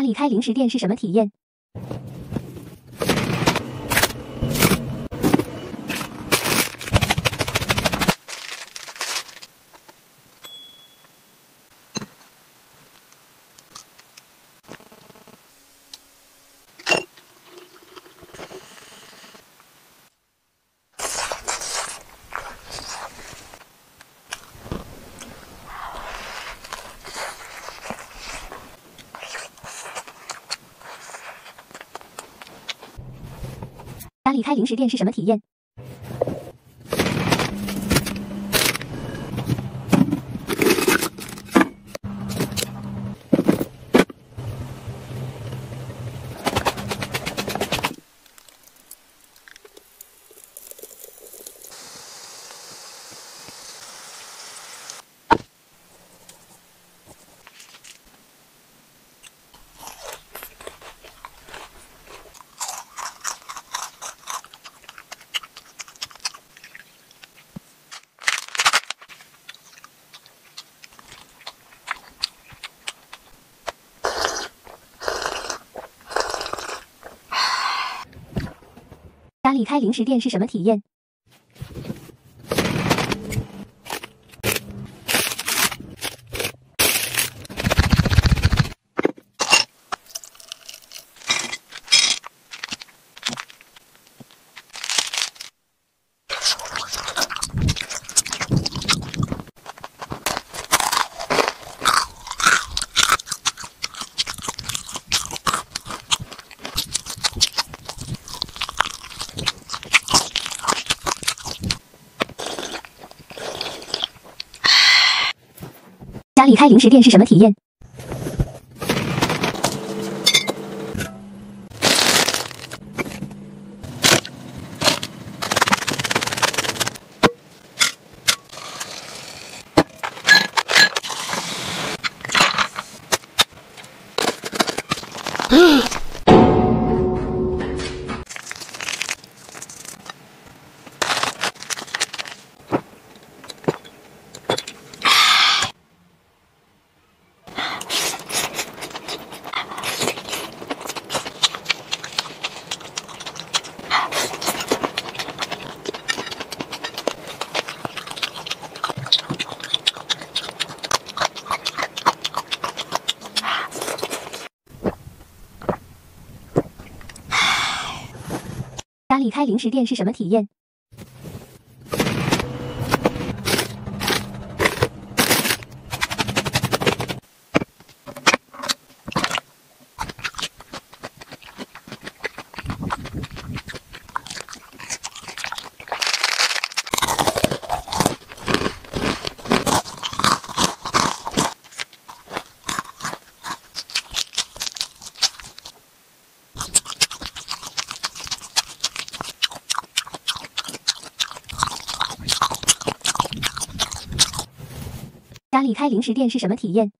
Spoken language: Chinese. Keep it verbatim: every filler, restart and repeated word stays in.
巴黎开零食店是什么体验？巴黎开零食店是什么体验？巴黎开零食店是什么体验？家里开零食店是什么体验？巴黎开零食店是什么体验？巴黎开零食店是什么体验？